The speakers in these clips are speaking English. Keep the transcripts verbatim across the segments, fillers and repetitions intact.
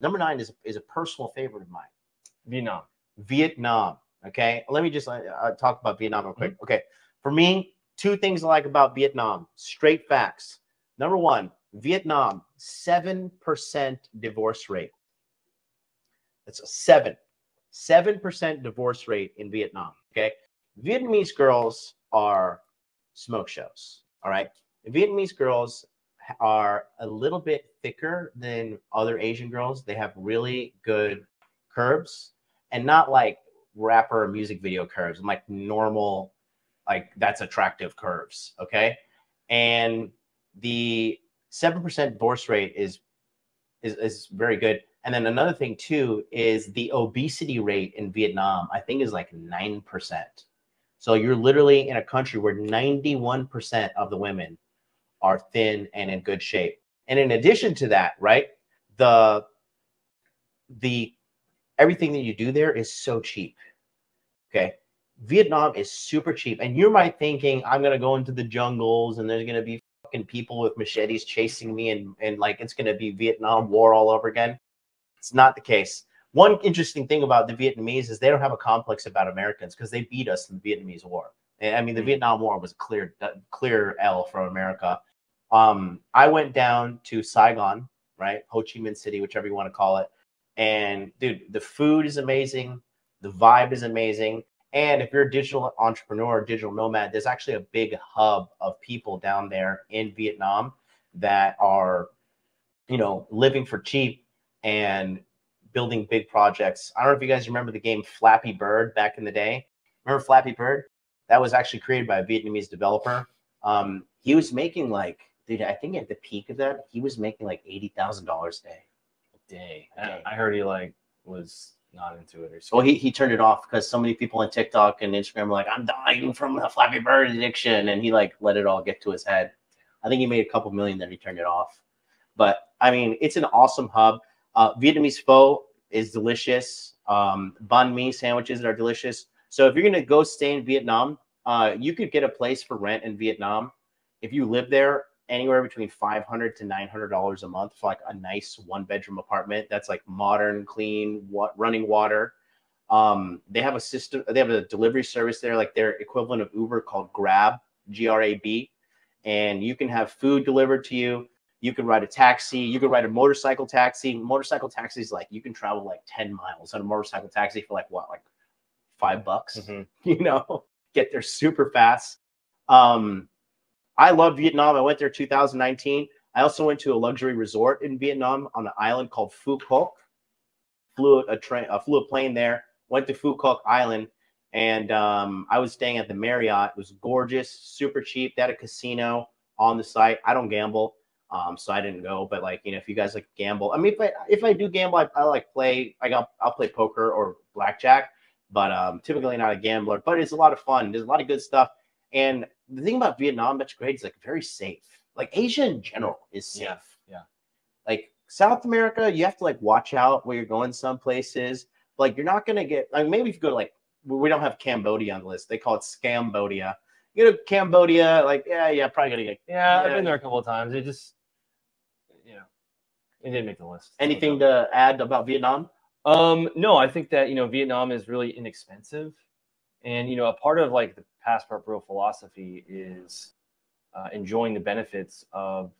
Number nine is, is a personal favorite of mine. Vietnam. Vietnam. Okay. Let me just uh, talk about Vietnam real quick. Mm-hmm. Okay. For me, two things I like about Vietnam, straight facts. Number one, Vietnam, seven percent divorce rate. That's a seven. seven percent divorce rate in Vietnam. Okay. Vietnamese girls are smoke shows. All right. Vietnamese girls are a little bit thicker than other Asian girls. They have really good curves, and not like rapper music video curves, and like normal, like that's attractive curves. Okay. And the seven percent divorce rate is, is, is very good. And then another thing too is the obesity rate in Vietnam, I think, is like nine percent. So you're literally in a country where ninety-one percent of the women are thin and in good shape. And in addition to that, right, the, the, everything that you do there is so cheap. Okay. Vietnam is super cheap. And you might thinking, I'm going to go into the jungles and there's going to be fucking people with machetes chasing me, and, and like, it's going to be Vietnam War all over again. It's not the case. One interesting thing about the Vietnamese is they don't have a complex about Americans, because they beat us in the Vietnamese War. I mean, the Vietnam War was a clear, clear L for America. Um, I went down to Saigon, right? Ho Chi Minh City, whichever you want to call it. And dude, the food is amazing. The vibe is amazing. And if you're a digital entrepreneur, digital nomad, there's actually a big hub of people down there in Vietnam that are, you know, living for cheap and building big projects. I don't know if you guys remember the game Flappy Bird back in the day. Remember Flappy Bird? That was actually created by a Vietnamese developer. Um, he was making like, dude, I think at the peak of that, he was making like eighty thousand dollars a day. A day. I, I heard he like was not into it or something. Well, he, he turned it off because so many people on TikTok and Instagram were like, I'm dying from the Flappy Bird addiction. And he like let it all get to his head. I think he made a couple million, then he turned it off. But I mean, it's an awesome hub. Uh, Vietnamese pho is delicious. Um, banh mi sandwiches are delicious. So if you're going to go stay in Vietnam, uh, you could get a place for rent in Vietnam. If you live there, anywhere between five hundred to nine hundred dollars a month for like a nice one bedroom apartment that's like modern, clean, wa running water. Um, they have a system, they have a delivery service there, like their equivalent of Uber, called Grab, G R A B. And you can have food delivered to you. You can ride a taxi. You can ride a motorcycle taxi. Motorcycle taxis, like you can travel like ten miles on a motorcycle taxi for like what, like five bucks. Mm-hmm. You know, get there super fast. um I love Vietnam. I went there two thousand nineteen. I also went to a luxury resort in Vietnam on an island called Phu Quoc. Flew a train, uh, flew a plane there, went to Phu Quoc Island, and um I was staying at the Marriott. It was gorgeous, super cheap. They had a casino on the site. I don't gamble, um so I didn't go. But like, you know, if you guys like gamble, I mean, if I if I do gamble, I, I like play. I got I'll play poker or blackjack. But um, typically not a gambler, but it's a lot of fun. There's a lot of good stuff. And the thing about Vietnam that's great is like very safe. Like Asia in general is safe. Yeah, yeah. Like South America, you have to like watch out where you're going some places. Like you're not going to get, like maybe if you go to like, we don't have Cambodia on the list. They call it Scambodia. You know, Cambodia, like, yeah, yeah, probably going to get. Yeah, yeah, I've been there a couple of times. It just, you know, it didn't make the list. Anything to add about Vietnam? Um, no, I think that, you know, Vietnam is really inexpensive. And, you know, a part of like the Passport Bro philosophy is uh, enjoying the benefits of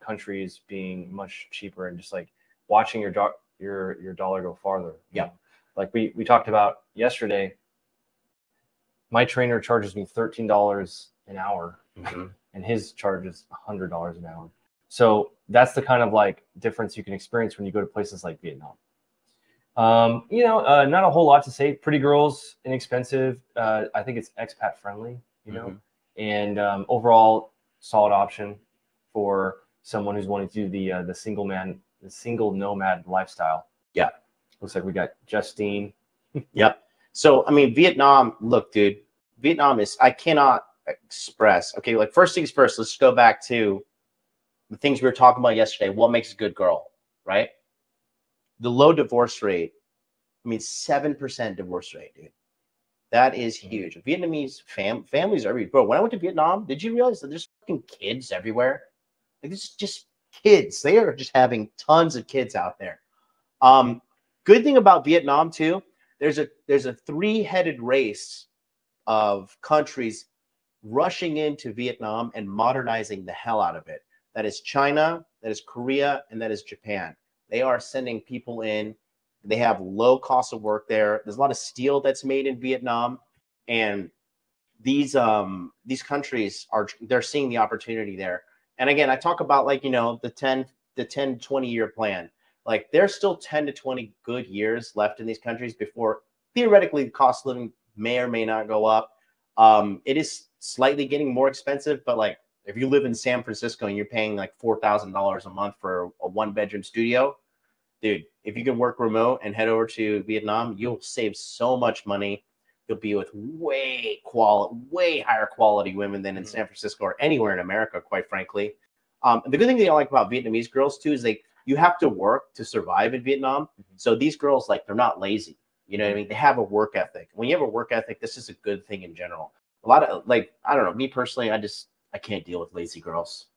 countries being much cheaper and just like watching your do your your dollar go farther. Yeah. You know? Like we, we talked about yesterday, my trainer charges me thirteen dollars an hour. Mm-hmm. And his charge is one hundred dollars an hour. So that's the kind of like difference you can experience when you go to places like Vietnam. Um, you know, uh, not a whole lot to say. Pretty girls, inexpensive. Uh, I think it's expat friendly, you know, mm-hmm. and um, overall solid option for someone who's wanting to do the uh, the single man, the single nomad lifestyle. Yeah, looks like we got Justine. Yep. So I mean, Vietnam. Look, dude, Vietnam is. I cannot express. Okay, like first things first. Let's go back to the things we were talking about yesterday. What makes a good girl, right? The low divorce rate, I mean, seven percent divorce rate, dude. That is huge. Mm-hmm. Vietnamese fam families are, bro, when I went to Vietnam, did you realize that there's fucking kids everywhere? Like, there's just kids. They are just having tons of kids out there. Um, good thing about Vietnam too, there's a there's a three-headed race of countries rushing into Vietnam and modernizing the hell out of it. That is China, that is Korea, and that is Japan. They are sending people in. They have low cost of work there. There's a lot of steel that's made in Vietnam, and these um these countries are they're seeing the opportunity there. And again, I talk about like, you know, the ten to twenty year plan. Like there's still ten to twenty good years left in these countries before theoretically the cost of living may or may not go up. Um, it is slightly getting more expensive, but like if you live in San Francisco and you're paying like four thousand dollars a month for a one bedroom studio, dude, if you can work remote and head over to Vietnam, you'll save so much money. You'll be with way quali way higher quality women than in San Francisco or anywhere in America, quite frankly. Um, the good thing that I like about Vietnamese girls too is they you have to work to survive in Vietnam. Mm-hmm. So these girls, like, they're not lazy. You know what I mean? They have a work ethic. When you have a work ethic, this is a good thing in general. A lot of, like, I don't know, me personally, I just, I can't deal with lazy girls.